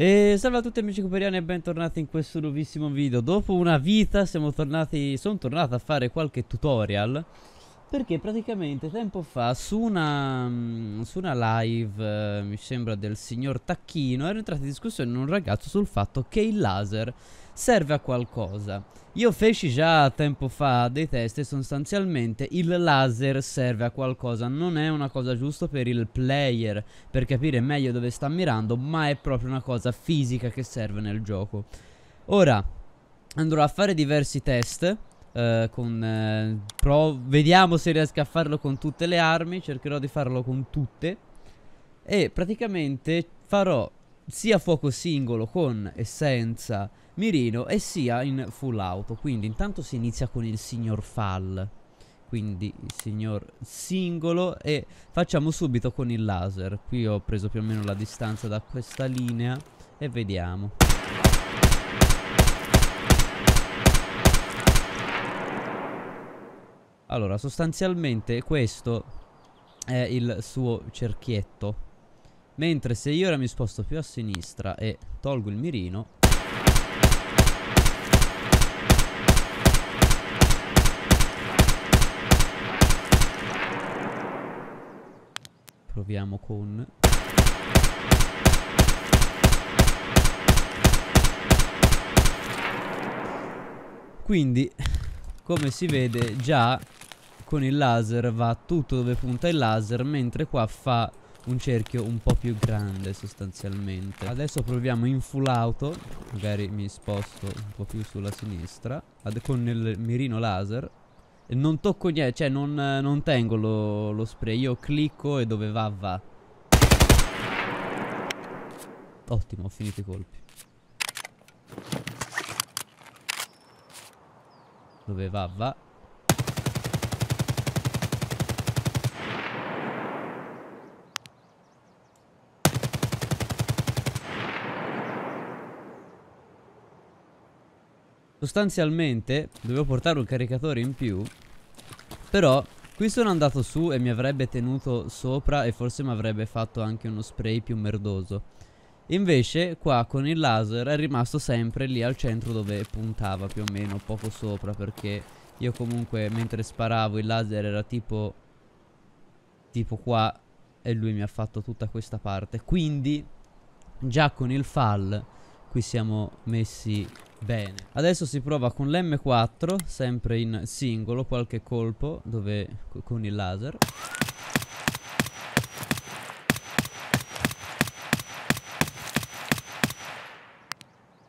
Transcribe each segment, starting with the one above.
E salve a tutti amici cooperiani e bentornati in questo nuovissimo video. Dopo una vita siamo tornati, sono tornato a fare qualche tutorial, perché praticamente tempo fa su una live, mi sembra del signor Tacchino, ero entrato in discussione con un ragazzo sul fatto che il laser serve a qualcosa. Io feci già tempo fa dei test e sostanzialmente il laser serve a qualcosa. Non è una cosa giusta per il player, per capire meglio dove sta mirando, ma è proprio una cosa fisica che serve nel gioco. Ora andrò a fare diversi test. Vediamo se riesco a farlo con tutte le armi. Cercherò di farlo con tutte. E praticamente farò sia fuoco singolo con e senza mirino, e sia in full auto. Quindi intanto si inizia con il signor FAL, quindi il signor singolo, e facciamo subito con il laser. Qui ho preso più o meno la distanza da questa linea e vediamo. Allora, sostanzialmente questo è il suo cerchietto. Mentre se io ora mi sposto più a sinistra e tolgo il mirino, proviamo con... Quindi, come si vede già, con il laser va tutto dove punta il laser, mentre qua fa un cerchio un po' più grande sostanzialmente. Adesso proviamo in full auto, magari mi sposto un po' più sulla sinistra, con il mirino laser. E non tocco niente, cioè non tengo lo spray, io clicco e dove va va. Ottimo, ho finito i colpi. Dove va va. Sostanzialmente dovevo portare un caricatore in più, però qui sono andato su e mi avrebbe tenuto sopra e forse mi avrebbe fatto anche uno spray più merdoso. Invece qua con il laser è rimasto sempre lì al centro dove puntava, più o meno poco sopra, perché io comunque mentre sparavo il laser era tipo qua e lui mi ha fatto tutta questa parte. Quindi già con il FAL qui siamo messi bene. Adesso si prova con l'M4, sempre in singolo, qualche colpo con il laser.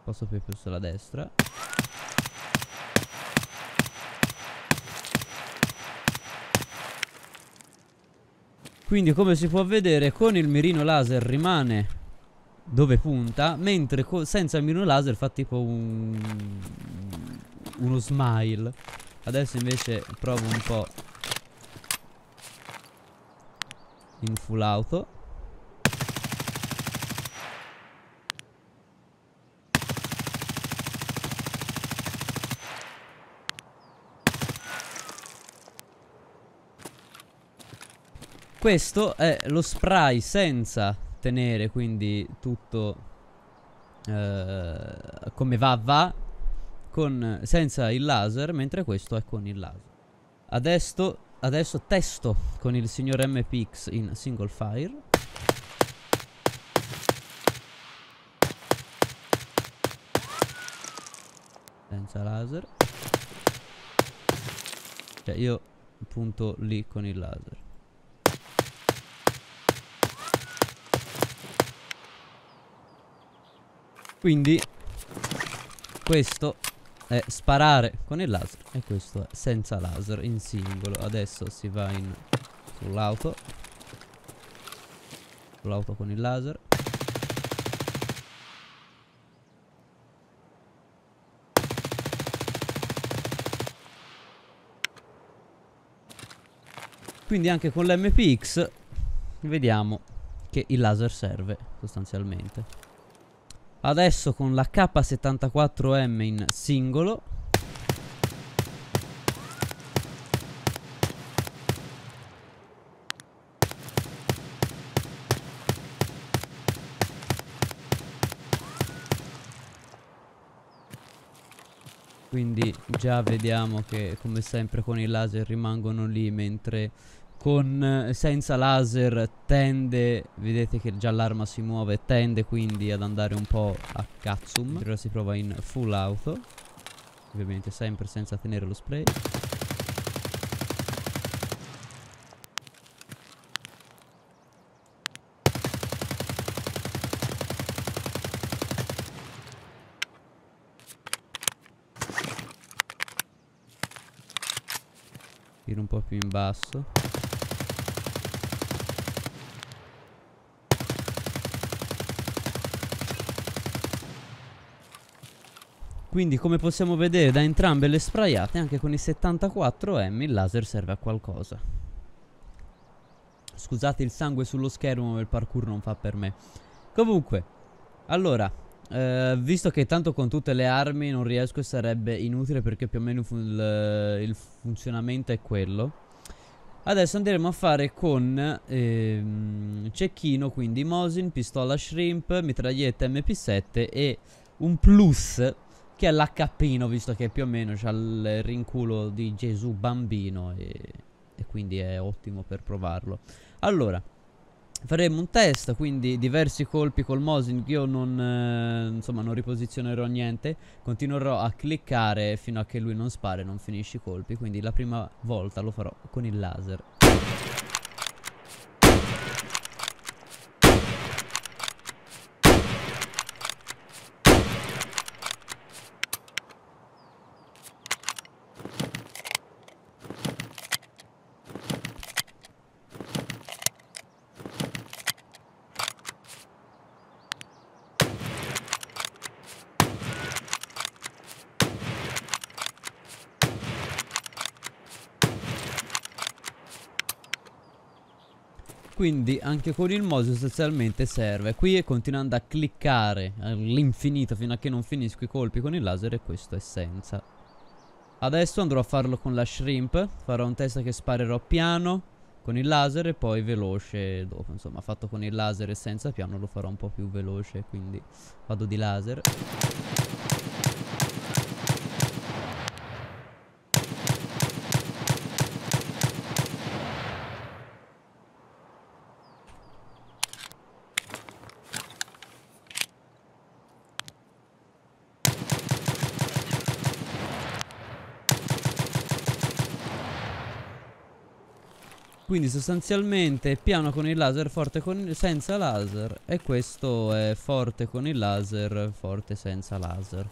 Posso più sulla destra. Quindi come si può vedere con il mirino laser rimane dove punta, mentre senza mirino laser fa tipo uno smile. Adesso invece provo un po' in full auto. Questo è lo spray senza tenere, quindi tutto come va va, senza il laser, mentre questo è con il laser. Adesso testo con il signor MPX in single fire. Senza laser. Cioè io punto lì con il laser. Quindi questo è sparare con il laser e questo è senza laser in singolo. Adesso si va sull'auto. Sull'auto con il laser. Quindi anche con l'MPX vediamo che il laser serve sostanzialmente. Adesso con la K74M in singolo. Quindi già vediamo che come sempre con i laser rimangono lì, mentre con senza laser tende, vedete che già l'arma si muove, tende quindi ad andare un po' a cazzum. Ora si prova in full auto, ovviamente sempre senza tenere lo spray. Tiro un po' più in basso. Quindi come possiamo vedere da entrambe le sprayate, anche con i 74M il laser serve a qualcosa. Scusate il sangue sullo schermo, ma il parkour non fa per me. Comunque, allora, visto che tanto con tutte le armi non riesco e sarebbe inutile, perché più o meno il funzionamento è quello. Adesso andremo a fare con cecchino, quindi Mosin, pistola shrimp, mitraglietta MP7 e un plus che è l'HK Pino, visto che più o meno c'ha il rinculo di Gesù bambino e quindi è ottimo per provarlo. Allora faremo un test, quindi diversi colpi col Mosin. Io non riposizionerò niente, continuerò a cliccare fino a che lui non spara e non finisce i colpi. Quindi la prima volta lo farò con il laser. Quindi anche con il Mosin sostanzialmente serve. Qui e continuando a cliccare all'infinito fino a che non finisco i colpi con il laser, e questo è senza. Adesso andrò a farlo con la shrimp. Farò un test che sparerò piano con il laser e poi veloce dopo. Insomma, fatto con il laser e senza piano lo farò un po' più veloce, quindi vado di laser. Quindi sostanzialmente piano con il laser, forte senza laser, e questo è forte con il laser, forte senza laser.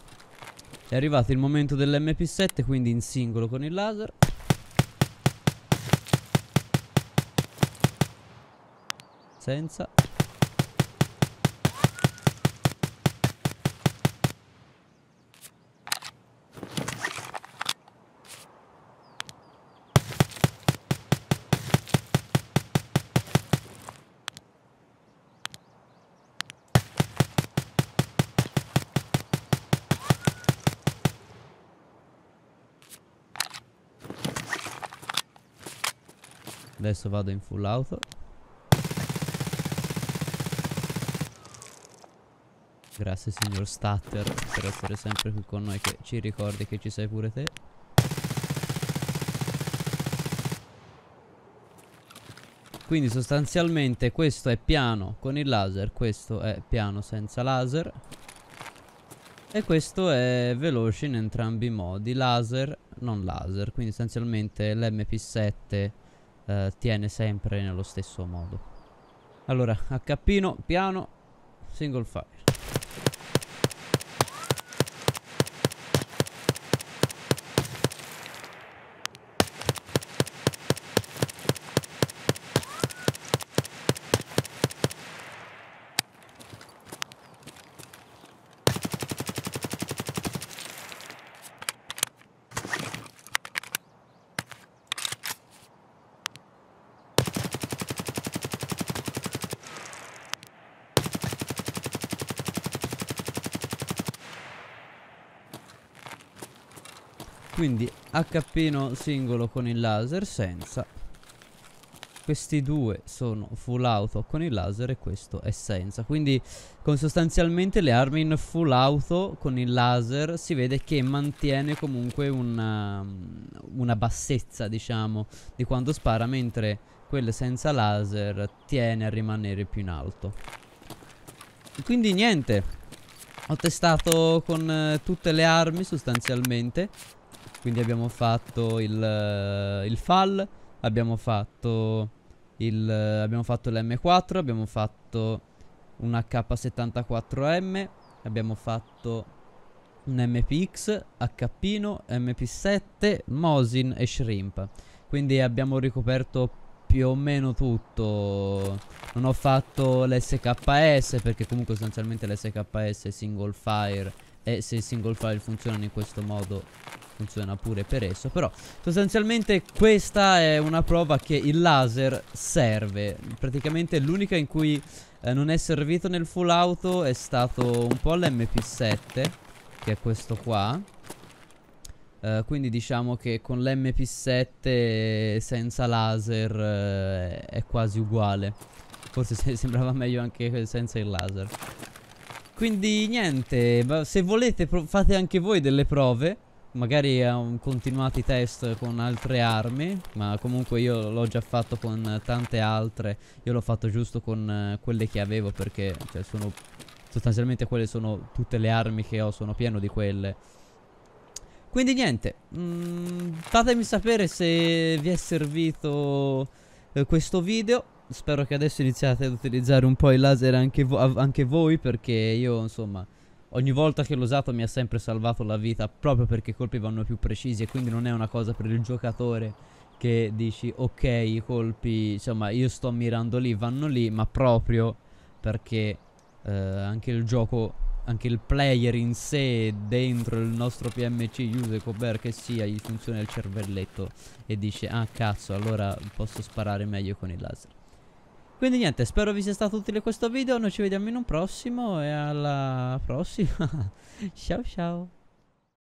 È arrivato il momento dell'MP7, quindi in singolo con il laser. Senza. Adesso vado in full auto. Grazie signor Statter per essere sempre qui con noi, che ci ricordi che ci sei pure te. Quindi sostanzialmente questo è piano con il laser, questo è piano senza laser e questo è veloce in entrambi i modi, laser, non laser. Quindi sostanzialmente l'MP7 tiene sempre nello stesso modo. Allora, HK Pino, piano, single fire. Quindi HK Pino singolo con il laser senza. Questi due sono full auto con il laser e questo è senza. Quindi con sostanzialmente le armi in full auto con il laser si vede che mantiene comunque una bassezza, diciamo, di quando spara, mentre quelle senza laser tiene a rimanere più in alto. Quindi niente, ho testato con tutte le armi sostanzialmente. Quindi abbiamo fatto il FAL, abbiamo fatto l'M4, abbiamo fatto un AK74M, abbiamo fatto un MPX, HK Pino, MP7, Mosin e Shrimp. Quindi abbiamo ricoperto più o meno tutto. Non ho fatto l'SKS perché comunque sostanzialmente l'SKS è single fire, e se i single file funzionano in questo modo funziona pure per esso. Però sostanzialmente questa è una prova che il laser serve. Praticamente l'unica in cui non è servito nel full auto è stato un po' l'MP7, che è questo qua. Quindi diciamo che con l'MP7 senza laser è quasi uguale. Forse sembrava meglio anche senza il laser. Quindi niente, se volete fate anche voi delle prove. Magari continuate i test con altre armi, ma comunque io l'ho già fatto con tante altre. Io l'ho fatto giusto con quelle che avevo, perché cioè, sono sostanzialmente quelle sono tutte le armi che ho, sono pieno di quelle. Quindi niente, fatemi sapere se vi è servito questo video. Spero che adesso iniziate ad utilizzare un po' il laser anche voi, perché io insomma... ogni volta che l'ho usato mi ha sempre salvato la vita, proprio perché i colpi vanno più precisi, e quindi non è una cosa per il giocatore che dici ok, i colpi, insomma io sto mirando lì, vanno lì, ma proprio perché anche il gioco, anche il player in sé, dentro il nostro PMC, user Cooper che sia, gli funziona il cervelletto e dice ah cazzo, allora posso sparare meglio con il laser. Quindi niente, spero vi sia stato utile questo video, noi ci vediamo in un prossimo e alla prossima, ciao ciao!